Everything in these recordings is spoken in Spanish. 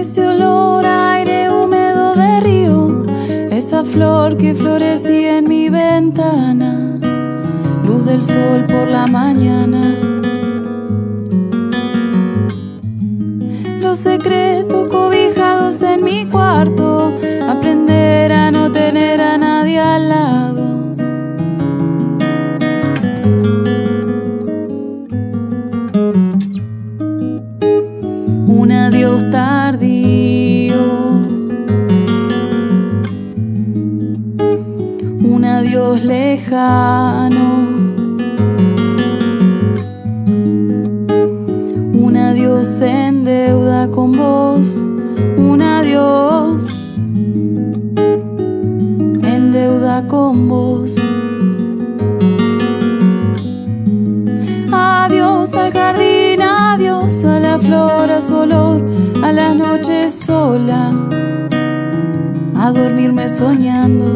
ese olor a aire húmedo de río, esa flor que florecía en mi ventana, luz del sol por la mañana. Los secretos cobijados en mi cuarto, aprender a no tener a nadie al lado. Un adiós tardío, un adiós lejano, un adiós en deuda con vos, un adiós en deuda con vos. Adiós al jardín, adiós a la flor, a su olor, a las noches sola, a dormirme soñando.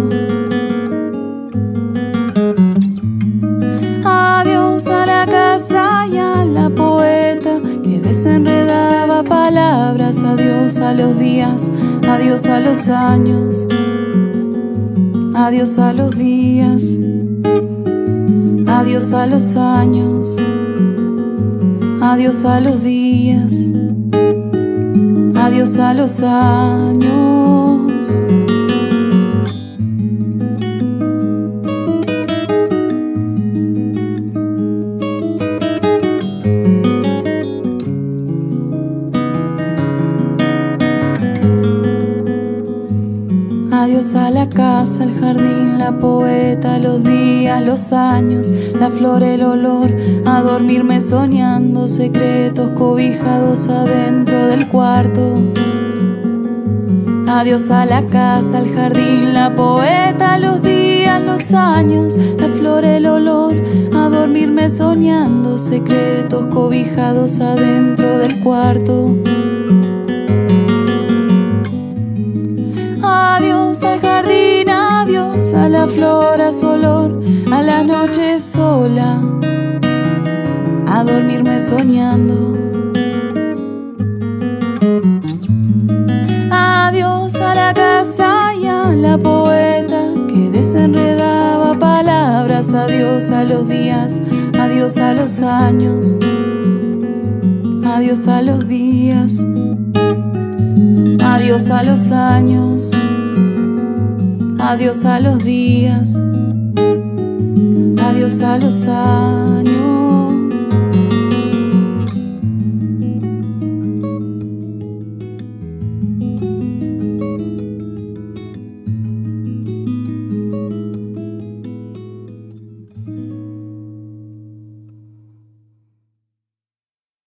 Adiós a la casa y a la poeta que desenredaba palabras. Adiós a los días, adiós a los años, adiós a los días, adiós a los años, adiós a los días, adiós a los años. Adiós a la casa, al jardín, la poeta, los días, los años, la flor, el olor, a dormirme soñando, secretos cobijados adentro del cuarto. Adiós a la casa, al jardín, la poeta, los días, los años, la flor, el olor, a dormirme soñando, secretos cobijados adentro del cuarto. Adiós al jardín, adiós a la flor, a su olor, a la noche sola, a dormirme soñando. Adiós a la casa y a la poeta que desenredaba palabras. Adiós a los días, adiós a los años, adiós a los días, adiós a los años, adiós a los días, adiós a los años.